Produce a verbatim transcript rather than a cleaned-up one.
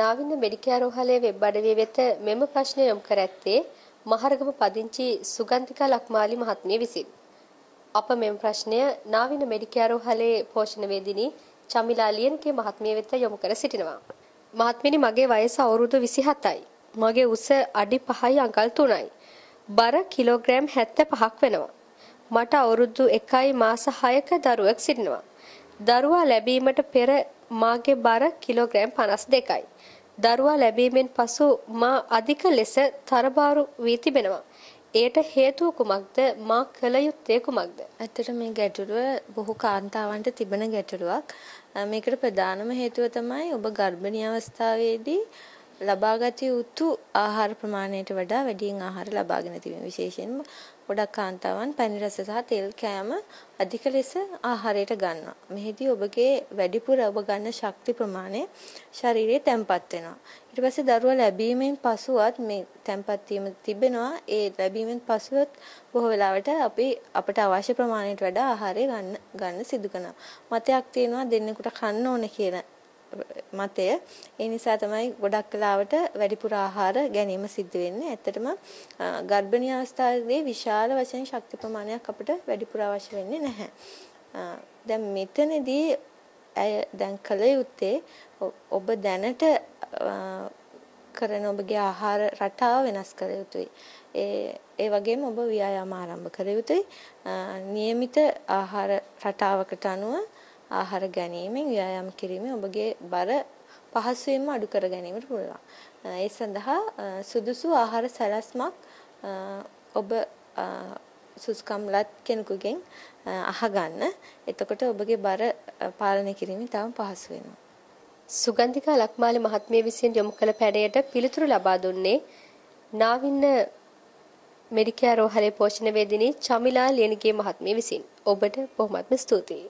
Nawinna Medicare හාලේ web අඩවිය වෙත මෙම ප්‍රශ්නය යොමු කර ඇත්තේ මහරගම පදිංචි සුගන්තිකා ලක්මාලි මහත්මිය විසින්. අප මෙම ප්‍රශ්නය නාවින්න මෙඩිකෑර් හාලේ පෝෂණ වේදිනී චමිලා ලියන්ගේ මහත්මිය වෙත යොමු කර සිටිනවා. මහත්මිනි, මගේ වයස අවුරුදු විසිහතයි. මගේ උස අඩි පහයි අඟල් තුනයි. බර කිලෝග්‍රෑම් හැත්තෑ පහක් වෙනවා. මට අවුරුදු එකයි මාස හයක දරුවෙක් සිටිනවා. දරුවා ලැබීමට පෙර මාගේ බර කිලෝග්‍රෑම් පනස් දෙකයි. දරුවා ලැබීමෙන් පසු මා අධික ලෙස තරබාරු වී තිබෙනවා. ඒට හේතුව කුමක්ද? මා කළ යුත්තේ කුමක්ද? ඇත්තට මේ ගැටලුව බොහෝ කාන්තාවන්ට තිබෙන ගැටලුවක්. මේකට ප්‍රධානම හේතුව තමයි ඔබ ගර්භණී අවස්ථාවේදී ලබාගත යුතු ආහාර ප්‍රමාණයට වඩා වැඩියෙන් ආහාර ලබාගෙන තිබෙන. විශේෂයෙන්ම ගොඩක් කාන්තාවන් පැණි රස සහ තෙල් කෑම අධික ලෙස ආහාරයට ගන්නවා. මෙහිදී ඔබගේ වැඩිපුර ඔබ ගන්න ශක්ති ප්‍රමාණය ශරීරයේ තැම්පත් වෙනවා. ඊට පස්සේ දරුවා ලැබීමෙන් පසුවත් මේ තැම්පත් වීම තිබෙනවා. ඒ ලැබීමෙන් පසුවත් බොහෝ වෙලාවට අපි අපට අවශ්‍ය ප්‍රමාණයට වඩා ආහාරය ගන්න ගන්න සිදු කරනවා. මතයක් තියෙනවා දෙන්නෙකුට කන්න ඕන කියලා. මතය ඒ නිසා තමයි ගොඩක් කාලවට වැඩිපුර ආහාර ගැනීම සිද්ධ වෙන්නේ. ඇත්තටම ගර්භණී අවස්ථාවේදී විශාල වශයෙන් ශක්ති ප්‍රමාණයක් අපිට වැඩිපුර අවශ්‍ය වෙන්නේ නැහැ. දැන් මෙතනදී දැන් කල යුත්තේ ඔබ දැනට කරන ඔබගේ ආහාර රටාව වෙනස් කර යුතුයි. ඒ ඒ වගේම ඔබ ව්‍යායාම ආරම්භ කර යුතුයි. નિયમિત ආහාර රටාවකට අනුව ආහාර ගැනීමෙන් ව්‍යායාම කිරීමෙන් ඔබගේ බර පහසුවෙන්ම අඩු කර ගැනීමට පුළුවන්. ඒ සඳහා සුදුසු ආහාර සැලැස්මක් ඔබ සුසුකම්ලත් කෙනෙකුගෙන් අහගන්න. එතකොට ඔබගේ බර පාලනය කිරීම තවම පහසු වෙනවා. සුගන්තිකා ලක්මාලි මහත්මිය විසින් යොමු කළ පැඩයට පිළිතුරු ලබා දුන්නේ නාවින්න මෙඩිකෑර් හාලේ පෝෂණ වේදිනී චමිලා ලියනගේ මහත්මිය විසින්. ඔබට බොහොමත්ම ස්තුතියි.